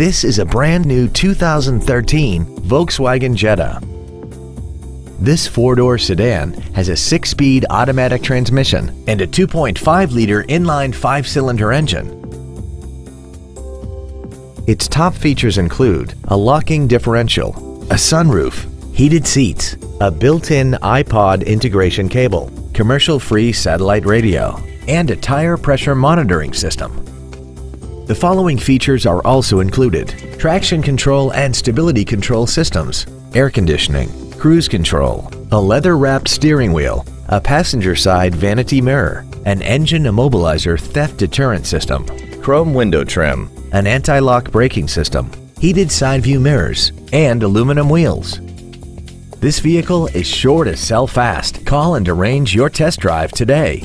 This is a brand new 2013 Volkswagen Jetta. This four-door sedan has a six-speed automatic transmission and a 2.5-liter inline five-cylinder engine. Its top features include a locking differential, a sunroof, heated seats, a built-in iPod integration cable, commercial-free satellite radio, and a tire pressure monitoring system. The following features are also included: traction control and stability control systems, air conditioning, cruise control, a leather-wrapped steering wheel, a passenger-side vanity mirror, an engine immobilizer theft deterrent system, chrome window trim, an anti-lock braking system, heated side-view mirrors, and aluminum wheels. This vehicle is sure to sell fast. Call and arrange your test drive today.